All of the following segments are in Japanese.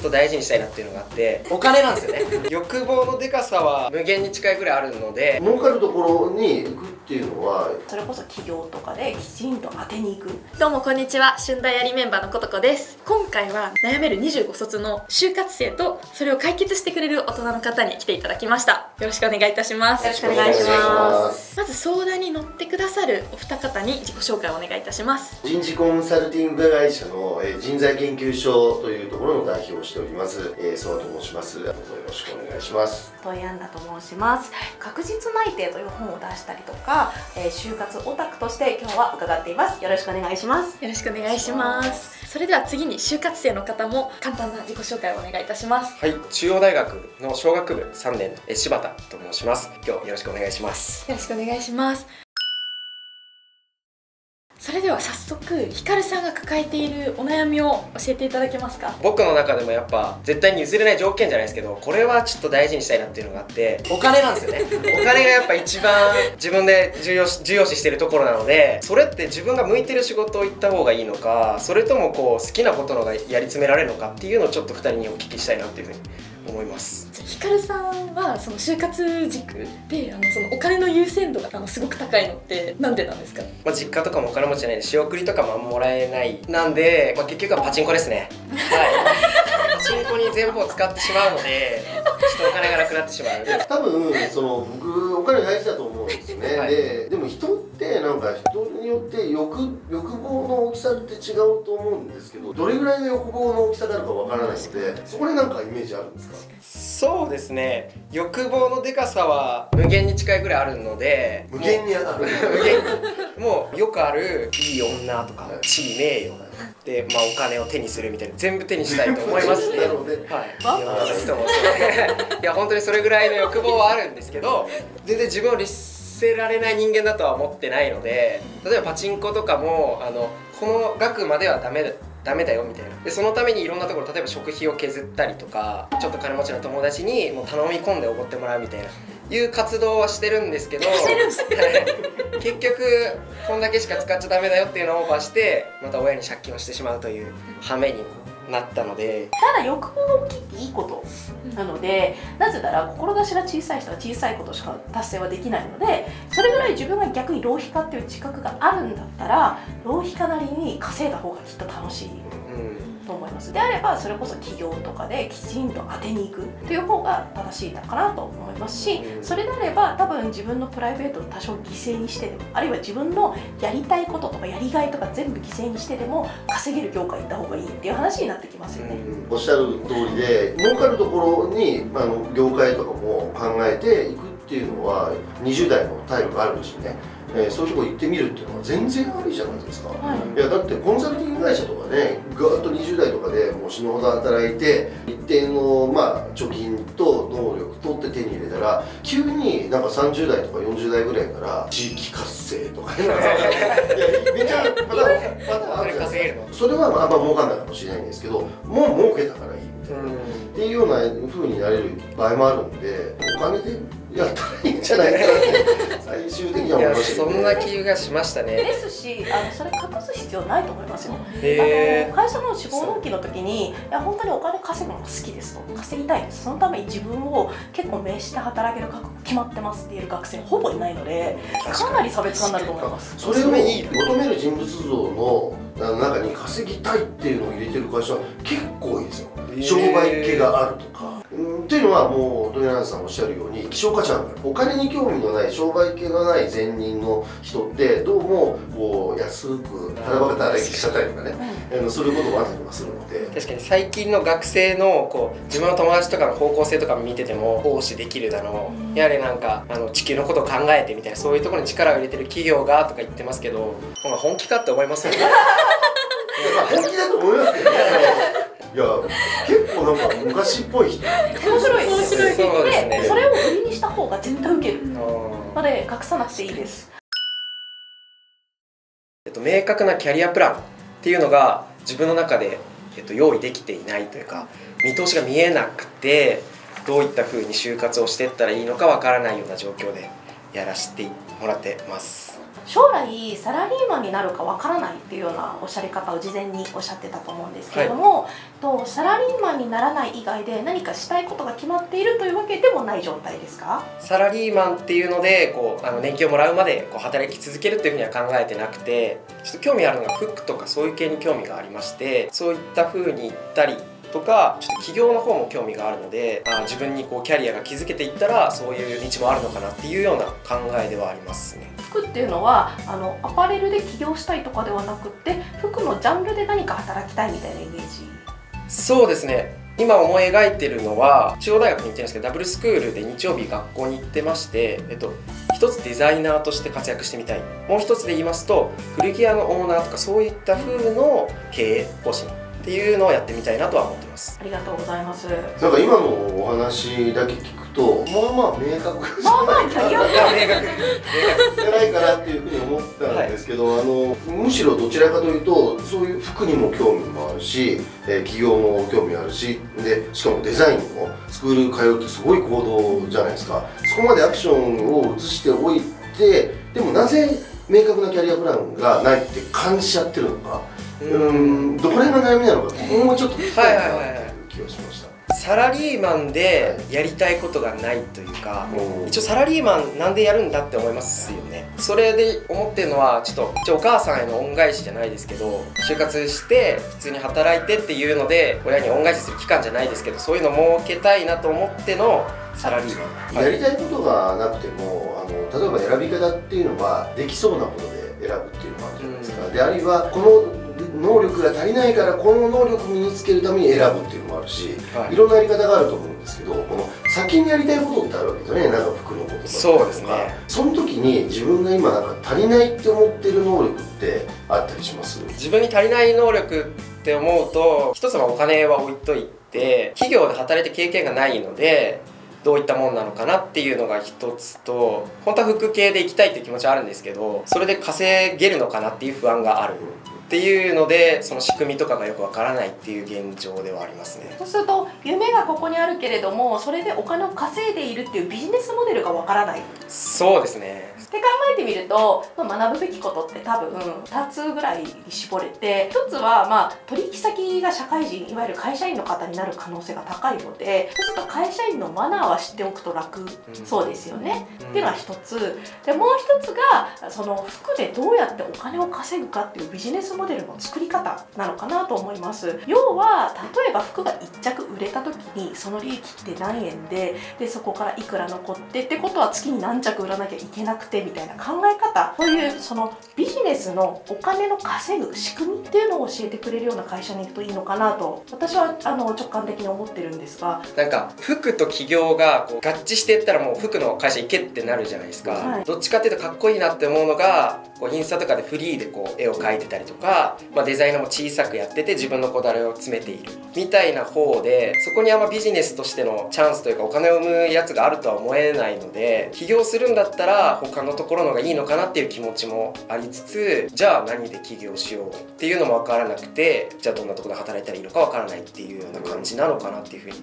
っと大事にしたいなっていうのがあって、お金なんですよね。欲望のでかさは無限に近いぐらいあるので、儲かるところに行くっていうのは、それこそ企業とかできちんと当てに行く。どうもこんにちは、春大ありメンバーのことこです。今回は悩める25卒の就活生と、それを解決してくれる大人の方に来ていただきました。よろしくお願いいたします。よろしくお願いします。まず相談に乗ってくださるお二方に自己紹介をお願いいたします。人事コンサルティング会社の人材研究所というところの代表をしております相馬と申します。どうぞよろしくお願いします。戸井杏奈と申します。確実内定という本を出したりとか、就活オタクとして今日は伺っています。よろしくお願いします。よろしくお願いします。それでは次に就活生の方も簡単な自己紹介をお願いいたします。はい、中央大学の商学部3年の柴田と申します。今日よろしくお願いします。よろしくお願いします。それでは早速、ひかるさんが抱えているお悩みを教えていただけますか。僕の中でもやっぱ絶対に譲れない条件じゃないですけど、これはちょっと大事にしたいなっていうのがあって、お金なんですよね。お金がやっぱ一番自分で重要視してるところなので、それって自分が向いてる仕事を行った方がいいのか、それともこう好きなことの方がやり詰められるのかっていうのをちょっと2人にお聞きしたいなっていうふうに思います。ひかるさんはその就活軸でそのお金の優先度がすごく高いのってなんでなんですか。まあ、実家とかもお金持ちじゃないで仕送りとかももらえないなんで、まあ、結局はパチンコですね。はい、パチンコに全部を使ってしまうのでちょっとお金がなくなってしまう。多分その僕お金大事だと思うんですね。はい、でも人ってなんか人によって欲望の大きさって違うと思うんですけど、どれぐらいの欲望の大きさなのかわからないので、そこでなんかイメージあるんですか。そうですね、欲望のでかさは無限に近いぐらいあるので、無限にあるもうよくあるいい女とか地位名誉で、まあ、お金を手にするみたいな、全部手にしたいと思いますね。いや本当にそれぐらいの欲望はあるんですけど、全然自分を律せられない人間だとは思ってないので、例えばパチンコとかもこの額まではダメだよみたいな。でそのためにいろんなところ、例えば食費を削ったりとか、ちょっと金持ちの友達にもう頼み込んでおごってもらうみたいないう活動はしてるんですけど結局こんだけしか使っちゃダメだよっていうのをオーバーして、また親に借金をしてしまうという羽目になったので。ただ欲望が大きいっていいことなので、なぜなら志が小さい人は小さいことしか達成はできないので、それぐらい自分が逆に浪費家っていう自覚があるんだったら、浪費家なりに稼いだ方がきっと楽しいと思います。であればそれこそ企業とかできちんと当てに行くという方が正しいのかなと思いますし、それであれば多分自分のプライベートを多少犠牲にしてでも、あるいは自分のやりたいこととかやりがいとか全部犠牲にしてでも稼げる業界行った方がいいっていう話になってきますよね。おっしゃる通りで、儲かるところに業界とかも考えていくっていうのは、20代の体力があるうちにね、そういうとこ行ってみるっていうのは全然ありじゃないですか。はい、いやだってコンサルティング会社とかね、ガーッと20代とかでもう死ぬほど働いて、一定の貯金と能力とって手に入れたら、急になんか30代とか40代ぐらいから地域活性とかね、いやめちゃまたあるじゃないですか。それはまあまあ儲かんないかもしれないんですけど、もう儲けたからいいみたいなっていうような風になれる場合もあるんで、お金でやったらいいんじゃないかって最終的には思いましたね。そんな気がしましたね。ですし、それ隠す必要ないと思いますよ。会社の志望動機の時に、いや本当にお金稼ぐのが好きですと、稼ぎたいです、そのために自分を結構名刺して働ける覚悟決まってますっていう学生ほぼいないので、かなり差別化になると思います。それを求める人物像の中に稼ぎたいっていうのを入れてる会社は結構多いですよ。商売系があるとかっていうのは、もう戸井杏奈さんおっしゃるように希少価値あるから、お金に興味のない商売系がない善人の人ってどうもこう安くただばかただきしちゃったりとかね、そういうこともあったりもするので。確かに最近の学生の自分の友達とかの方向性とか見てても、奉仕できるだの、やれなんか地球のことを考えてみたいな、そういうところに力を入れてる企業がとか言ってますけど、本気かって思いますよね。本気だと思いますけどね。いや結構なんか昔っぽい人面白いで、それを売りにした方が絶対ウケるまで隠さなくていいです。明確なキャリアプランっていうのが自分の中で用意できていないというか、見通しが見えなくて、どういったふうに就活をしていったらいいのかわからないような状況でやらせてもらってます。将来サラリーマンになるかわからないっていうようなおっしゃり方を事前におっしゃってたと思うんですけれども、はい、サラリーマンにならない以外で何かしたいことが決まっているというわけでもない状態ですか？サラリーマンっていうのでこう年金をもらうまでこう働き続けるっていうふうには考えてなくて、ちょっと興味あるのがフックとかそういう系に興味がありまして、そういったふうに言ったりとか、ちょっと起業の方も興味があるので、自分にこうキャリアが築けていったらそういう道もあるのかなっていうような考えではありますね。服っていうのはアパレルで起業したいとかではなくって、服のジャンルで何か働きたいみたいなイメージ。そうですね。今思い描いてるのは中央大学に行ってるんですけど、ダブルスクールで日曜日学校に行ってまして、一つデザイナーとして活躍してみたい。もう一つで言いますと古着屋のオーナーとかそういった風の経営方針っていうのをやってみたいなとは思ってます。ありがとうございます。なんか今のお話だけ聞くと、まあまあ明確じゃないかなっていうふうに思ったんですけど、はい、むしろどちらかというとそういう服にも興味もあるし、起業も興味あるし、でしかもデザインもスクール通うってすごい行動じゃないですか。そこまでアクションを移しておいて、でもなぜ明確なキャリアプランがないって感じちゃってるのか。どこら辺が悩みなのか、もうちょっと聞きたいなっていう気がしました。サラリーマンでやりたいことがないというか、一応サラリーマンなんでやるんだって思いますよね。それで思ってるのはちょっと一応お母さんへの恩返しじゃないですけど、就活して普通に働いてっていうので親に恩返しする期間じゃないですけど、そういうのを設けたいなと思ってのサラリーマン。やりたいことがなくても例えば選び方っていうのはできそうなことで選ぶっていうのもあるじゃないですか。であるいはこの能力が足りないからこの能力を身につけるために選ぶっていうのもあるし、はい、いろんなやり方があると思うんですけど、この先にやりたいことってあるわけですよね。なんか服のこととか、そうですね。その時に自分が今なんか足りないって思ってる能力ってあったりします？自分に足りない能力って思うと、一つはお金は置いといて企業で働いて経験がないのでどういったもんなのかなっていうのが一つと、本当は服系で行きたいっていう気持ちはあるんですけど、それで稼げるのかなっていう不安がある。っていうので、その仕組みとかがよくわからないっていう現状ではありますね。そうすると夢がここにあるけれども、それでお金を稼いでいるっていうビジネスモデルがわからない。そうですね。って考えてみると、学ぶべきことって多分2つぐらいに絞れて、1つは取引先が社会人、いわゆる会社員の方になる可能性が高いので、そうすると会社員のマナーは知っておくと楽そうですよね、っていうのは1つで、もう1つがその服でどうやってお金を稼ぐかっていうビジネスモデルの作り方なのかなと思います。要は例えば服が1着売れた時にその利益って何円でそこからいくら残ってってことは月に何着売らなきゃいけなくてみたいな考え方、そういうそのビジネスのお金の稼ぐ仕組みっていうのを教えてくれるような会社に行くといいのかなと私は直感的に思ってるんですが、なんか服と起業がこう合致していったらもう服の会社行けってなるじゃないですか、はい、どっちかっていうとかっこいいなって思うのがこうインスタとかでフリーでこう絵を描いてたりとか、デザイナーも小さくやってて自分のこだわりを詰めているみたいな方で、そこにあんまビジネスとしてのチャンスというかお金を生むやつがあるとは思えないので、起業するんだったら他のところのがいいのかなっていう気持ちもありつつ、じゃあ何で起業しようっていうのも分からなくて、じゃあどんなところで働いたらいいのか分からないっていうような感じなのかなっていうふうに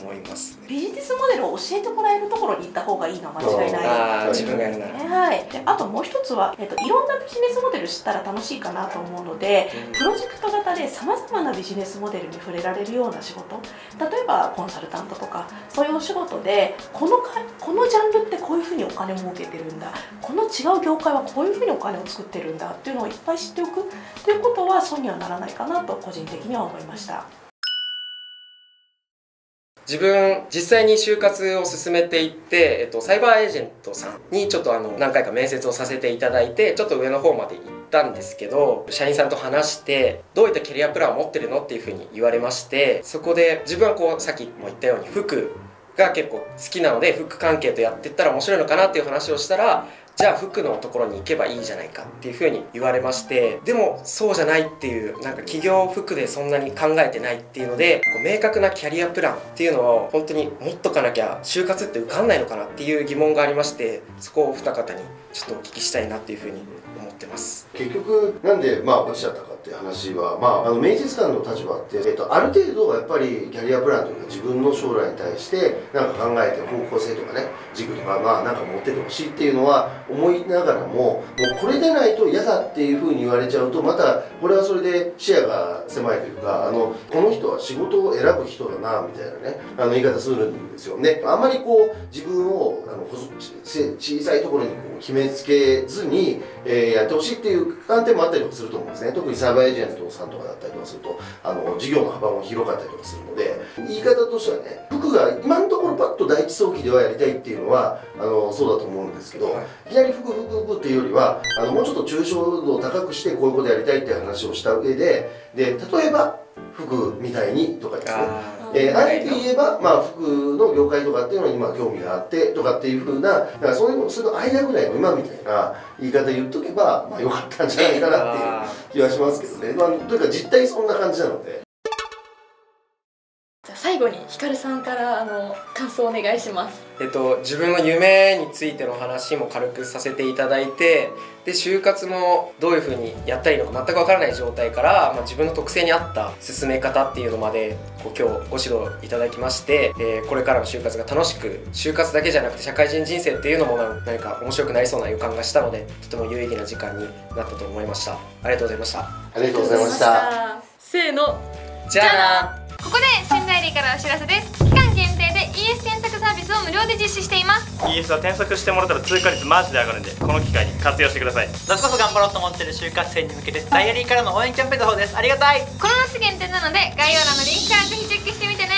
思いますね。ビジネスモデルを教えてもらえるところに行った方がいいのは間違いない。自分がやるなら、はい、であともう一つは、いろんなビジネスモデル知ったら楽しいかなと思うので、プロジェクト型でさまざまなビジネスモデルに触れられるような仕事、例えばコンサルタントとかそういうお仕事でこのジャンルってこういうふうにお金を儲けてるんだ、この違う業界はこういうふうにお金を作ってるんだっていうのをいっぱい知っておくということは損にはならないかなと個人的には思いました。自分実際に就活を進めていって、サイバーエージェントさんにちょっと何回か面接をさせていただいて、ちょっと上の方まで行ったんですけど、社員さんと話してどういったキャリアプランを持ってるのっていうふうに言われまして、そこで自分はこうさっきも言ったように服が結構好きなので服関係とやっていったら面白いのかなっていう話をしたら、じゃあ服のところに行けばいいじゃないかっていうふうに言われまして、でもそうじゃないっていう、なんか企業服でそんなに考えてないっていうので、こう明確なキャリアプランっていうのを本当に持っとかなきゃ就活って受かんないのかなっていう疑問がありまして、そこをお二方にちょっとお聞きしたいなっていうふうに思ってます。結局なんで落ちちゃったかっていう話は、面接官の立場って、ある程度はやっぱりキャリアプランというか自分の将来に対してなんか考えて方向性とかね軸とかなんか持っててほしいっていうのは思いながらも、もうこれでないと嫌だっていうふうに言われちゃうと、またこれはそれで視野が狭いというか、この人は仕事を選ぶ人だなみたいなね、言い方するんですよね。あんまりこう自分を小さいところに決めつけずに、やってほしいっていう観点もあったりとかすると思うんですね。特にサーバーエージェントさんとかだったりとかすると、事業の幅も広かったりとかするので、言い方としてはね、僕が今のところパッと第一早期ではやりたいっていうのはそうだと思うんですけど、いきなり服っていうよりは、もうちょっと抽象度を高くしてこういうことやりたいっていう話をした上で、例えば服みたいにとかですね、あえて言えば、まあ、服の業界とかっていうのに今興味があってとかっていうふうな、だからその間ぐらいの今みたいな言い方言っとけば、まあ、よかったんじゃないかなっていう気はしますけどね。まあ、というか実態そんな感じなので。最後にひかるさんから感想をお願いします。自分の夢についての話も軽くさせていただいて、で就活もどういうふうにやったらいいのか全くわからない状態から、自分の特性に合った進め方っていうのまで今日ご指導いただきまして、これからの就活が楽しく、就活だけじゃなくて社会人人生っていうのも何か面白くなりそうな予感がしたので、とても有意義な時間になったと思いました。ありがとうございました。ありがとうございました。せーの、じゃあな。ここで仙台エリーからお知らせです。期間限定で ES 添削サービスを無料で実施しています。 ES は添削してもらったら通過率マジで上がるんで、この機会に活用してください。夏こそ頑張ろうと思ってる就活生に向けてダイアリーからの応援キャンペーンの方です。ありがたい。この夏限定なので概要欄のリンクからぜひチェックしてみてね。